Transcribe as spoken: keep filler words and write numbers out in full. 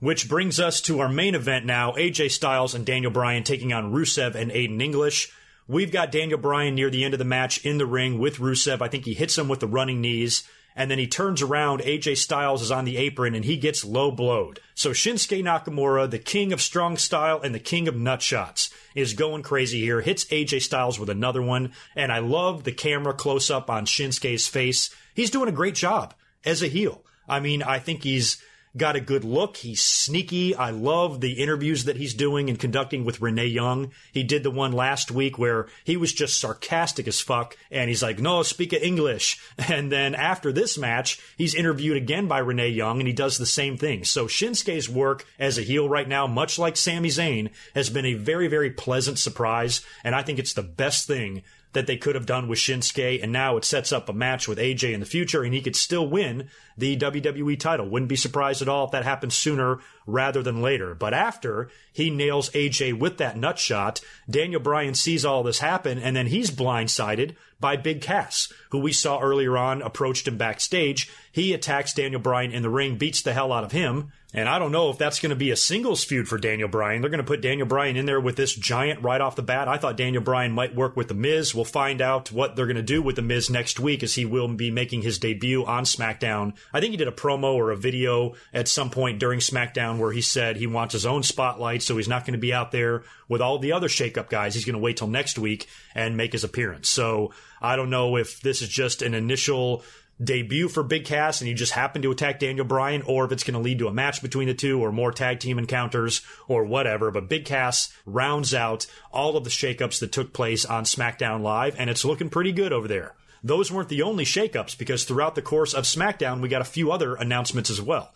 which brings us to our main event now, A J Styles and Daniel Bryan taking on Rusev and Aiden English. We've got Daniel Bryan near the end of the match in the ring with Rusev. I think he hits him with the running knees, and then he turns around. A J Styles is on the apron, and he gets low-blowed. So Shinsuke Nakamura, the king of strong style and the king of nut shots, is going crazy here, hits A J Styles with another one, and I love the camera close-up on Shinsuke's face. He's doing a great job as a heel. I mean, I think he's got a good look. He's sneaky. I love the interviews that he's doing and conducting with Renee Young. He did the one last week where he was just sarcastic as fuck, and he's like, no, speak of English. And then after this match, he's interviewed again by Renee Young, and he does the same thing. So Shinsuke's work as a heel right now, much like Sami Zayn, has been a very, very pleasant surprise, and I think it's the best thing that they could have done with Shinsuke, and now it sets up a match with A J in the future, and he could still win the W W E title. Wouldn't be surprised at all if that happens sooner rather than later. But after he nails A J with that nut shot, Daniel Bryan sees all this happen, and then he's blindsided by Big Cass, who we saw earlier on approached him backstage. He attacks Daniel Bryan in the ring, beats the hell out of him, and I don't know if that's going to be a singles feud for Daniel Bryan. They're going to put Daniel Bryan in there with this giant right off the bat. I thought Daniel Bryan might work with The Miz. We'll find out what they're going to do with The Miz next week, as he will be making his debut on SmackDown. I think he did a promo or a video at some point during SmackDown where he said he wants his own spotlight, so he's not going to be out there with all the other shakeup guys. He's going to wait till next week and make his appearance. So I don't know if this is just an initial debut for Big Cass and he just happened to attack Daniel Bryan, or if it's going to lead to a match between the two or more tag team encounters or whatever. But Big Cass rounds out all of the shakeups that took place on SmackDown Live, and it's looking pretty good over there. Those weren't the only shakeups, because throughout the course of SmackDown, we got a few other announcements as well.